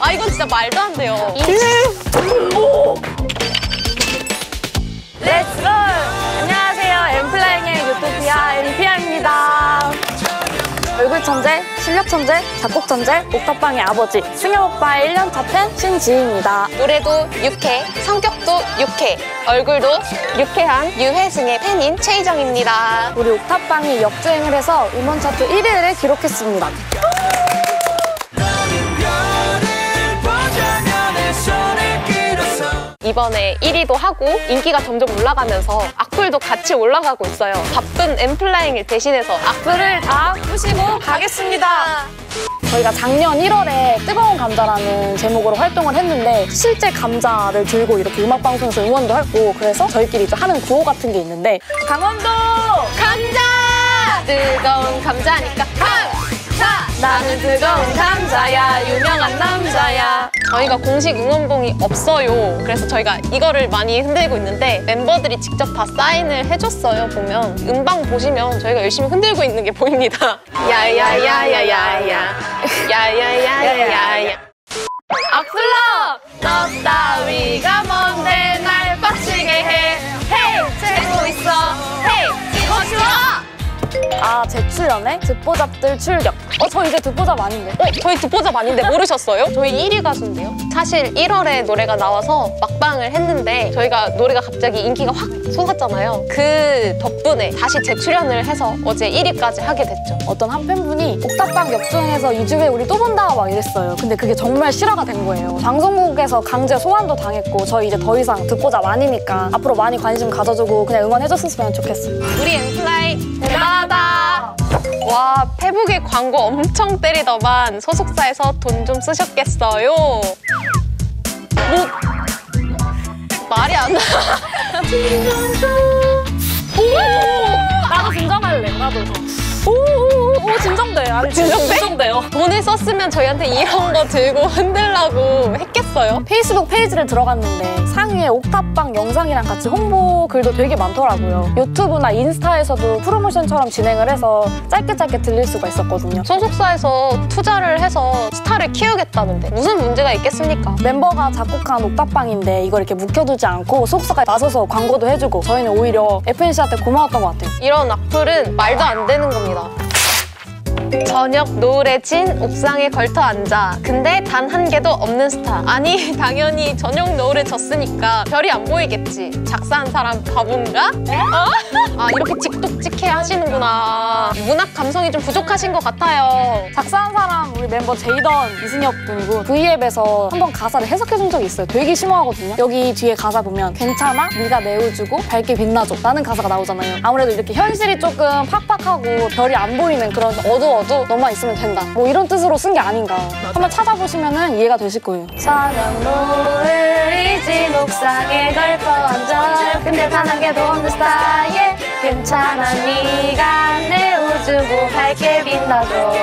아, 이건 진짜 말도 안 돼요. 렛츠고! 안녕하세요. N.Flying의 유토피아 엔피아입니다. 얼굴 천재, 실력 천재, 작곡 천재, 옥탑방의 아버지, 승혁 오빠의 1년차 팬 신지희입니다. 노래도 유쾌, 성격도 유쾌, 얼굴도 유쾌한 유회승의 팬인 최희정입니다. 우리 옥탑방이 역주행을 해서 음원 차트 1위를 기록했습니다. 이번에 1위도 하고 인기가 점점 올라가면서 악플도 같이 올라가고 있어요. 바쁜 N.Flying을 대신해서 악플을 다 부시고 가겠습니다. 저희가 작년 1월에 뜨거운 감자라는 제목으로 활동을 했는데 실제 감자를 들고 이렇게 음악방송에서 응원도 했고, 그래서 저희끼리 이제 하는 구호 같은 게 있는데, 강원도 감자! 뜨거운 감자니까 감자! 나는 뜨거운 감자야, 유명한 남자야. 저희가 공식 응원봉이 없어요. 그래서 저희가 이거를 많이 흔들고 있는데, 멤버들이 직접 다 사인을 해줬어요. 보면 음방 보시면 저희가 열심히 흔들고 있는 게 보입니다. 야야야야야야 야야야야야야 악플러! 너 따위가 뭔데 날 빡치게 해. 헤이 재고 있어. 헤이 찍어 주워. 아, 제 출연에 듣보잡들 출격. 저 이제 듣보잡 아닌데. 저희 듣보잡 아닌데 모르셨어요? 저희 1위 가수인데요. 사실 1월에 노래가 나와서 막방을 했는데, 저희가 노래가 갑자기 인기가 확 솟았잖아요. 그 덕분에 다시 재출연을 해서 어제 1위까지 하게 됐죠. 어떤 한 팬분이 옥탑방 역주행에서 2주 후에 우리 또 본다 막 이랬어요. 근데 그게 정말 실화가 된 거예요. 방송국에서 강제 소환도 당했고, 저희 이제 더 이상 듣보잡 아니니까 앞으로 많이 관심 가져주고 그냥 응원해줬으면 좋겠어요. 우리 N.Flying 대단하다. 와, 페북에 광고 엄청 때리더만 소속사에서 돈 좀 쓰셨겠어요? 말이 안 나. 오! 나도 진정할래. 나도. 오, 진정돼. 아니, 진정돼요. 돈을 썼으면 저희한테 이런 거 들고 흔들라고 했겠어요? 페이스북 페이지를 들어갔는데 상위에 옥탑방 영상이랑 같이 홍보 글도 되게 많더라고요. 유튜브나 인스타에서도 프로모션처럼 진행을 해서 짧게 들릴 수가 있었거든요. 소속사에서 투자를 해서 스타를 키우겠다는데 무슨 문제가 있겠습니까? 멤버가 작곡한 옥탑방인데 이걸 이렇게 묵혀두지 않고 소속사가 나서서 광고도 해주고, 저희는 오히려 FNC한테 고마웠던 것 같아요. 이런 악플은 말도 안 되는 겁니다. 저녁 노을에 진 옥상에 걸터 앉아. 근데 단 한 개도 없는 스타. 아니, 당연히 저녁 노을에 졌으니까 별이 안 보이겠지. 작사한 사람 바본가? 어? 아, 이렇게 직독직해 하시는구나. 문학 감성이 좀 부족하신 것 같아요. 작사한 사람 우리 멤버 제이던, 이승협 분이고, V앱에서 한번 가사를 해석해준 적이 있어요. 되게 심오하거든요. 여기 뒤에 가사 보면 괜찮아? 네가 내 우주고 밝게 빛나줘 라는 가사가 나오잖아요. 아무래도 이렇게 현실이 조금 팍팍하고 별이 안 보이는 그런 어두워 너만 있으면 된다, 뭐 이런 뜻으로 쓴 게 아닌가. 한번 찾아보시면 이해가 되실 거예요. 저녁 노을이 진 옥상에 걸터 앉아. 근데 단 한 개도 없는 스타일. 괜찮아, 네가 내 우주고 밝게 빛나줘.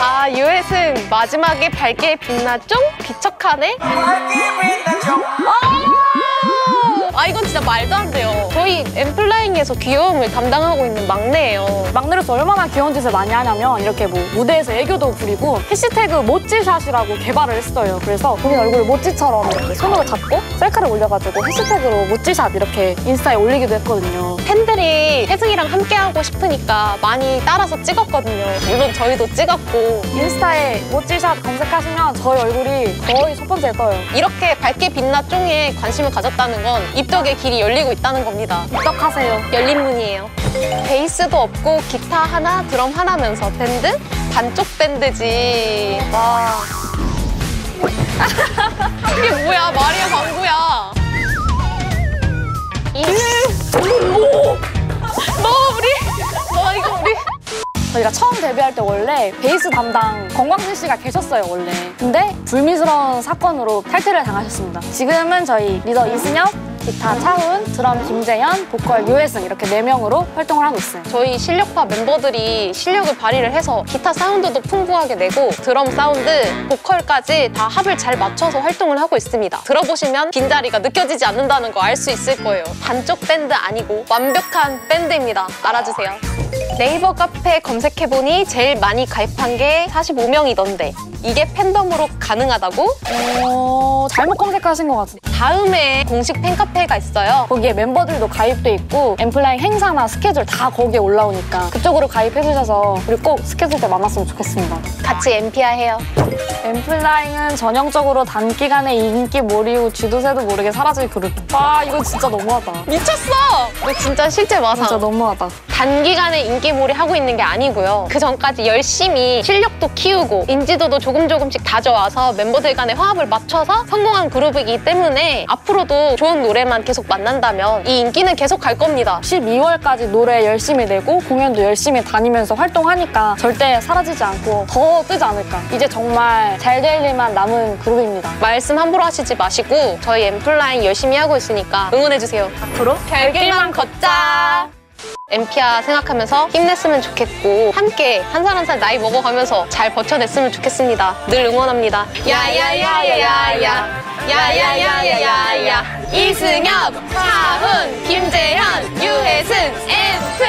아, 유회승 마지막에 밝게 빛나죠? 비척하네? 밝게 빛나죠? 아, 이건 진짜 말도 안 돼요. 저희 N.Flying에서 귀여움을 담당하고 있는 막내예요. 막내로서 얼마나 귀여운 짓을 많이 하냐면, 이렇게 뭐 무대에서 애교도 부리고 해시태그 모찌샷이라고 개발을 했어요. 그래서 본인 얼굴을 모찌처럼 이렇게 손으로 잡고 셀카를 올려가지고 해시태그로 모찌샷 이렇게 인스타에 올리기도 했거든요. 팬들이 혜승이랑 함께하고 싶으니까 많이 따라서 찍었거든요. 물론 저희도 찍었고. 인스타에 모찌샷 검색하시면 저희 얼굴이 거의 첫 번째에 떠요. 이렇게 밝게 빛나 쪽에 관심을 가졌다는 건 입덕의 길이 열리고 있다는 겁니다. 입덕하세요. 열린 문이에요. 베이스도 없고 기타 하나, 드럼 하나면서 밴드? 반쪽 밴드지. 와. 이게 뭐야? 말이야, 광고야. 저희가 처음 데뷔할 때 원래 베이스 담당 건광진 씨가 계셨어요, 원래. 근데 불미스러운 사건으로 탈퇴를 당하셨습니다. 지금은 저희 리더 이승혁, 기타 차훈, 드럼 김재현, 보컬 유회승 이렇게 4명으로 활동을 하고 있어요. 저희 실력파 멤버들이 실력을 발휘를 해서 기타 사운드도 풍부하게 내고 드럼 사운드, 보컬까지 다 합을 잘 맞춰서 활동을 하고 있습니다. 들어보시면 빈자리가 느껴지지 않는다는 거 알 수 있을 거예요. 반쪽 밴드 아니고 완벽한 밴드입니다. 알아주세요. 네이버 카페 검색해보니 제일 많이 가입한 게 45명이던데 이게 팬덤으로 가능하다고? 잘못 검색하신 것 같은데. 다음에 공식 팬카페가 있어요. 거기에 멤버들도 가입돼 있고 N.Flying 행사나 스케줄 다 거기에 올라오니까 그쪽으로 가입해주셔서 우리 꼭 스케줄 때 만났으면 좋겠습니다. 같이 엔피아 해요. N.Flying은 전형적으로 단기간에 인기 몰이후 쥐도새도 모르게 사라질 그룹. 와, 이거 진짜 너무하다. 미쳤어! 이거 진짜 실제 마상. 진짜 너무하다. 단기간에 인기몰이 하고 있는 게 아니고요. 그 전까지 열심히 실력도 키우고 인지도도 조금씩 다져와서 멤버들 간의 화합을 맞춰서 성공한 그룹이기 때문에 앞으로도 좋은 노래만 계속 만난다면 이 인기는 계속 갈 겁니다. 12월까지 노래 열심히 내고 공연도 열심히 다니면서 활동하니까 절대 사라지지 않고 더 뜨지 않을까. 이제 정말 잘 될 일만 남은 그룹입니다. 말씀 함부로 하시지 마시고 저희 N.Flying 열심히 하고 있으니까 응원해주세요. 앞으로 별길만 걷자. 엔피아 생각하면서 힘냈으면 좋겠고 함께 한 살 한 살 나이 먹어가면서 잘 버텨냈으면 좋겠습니다. 늘 응원합니다. 야야야야야야 야야야야야야 이승협, 차훈, 김재현, 유회승, N.Flying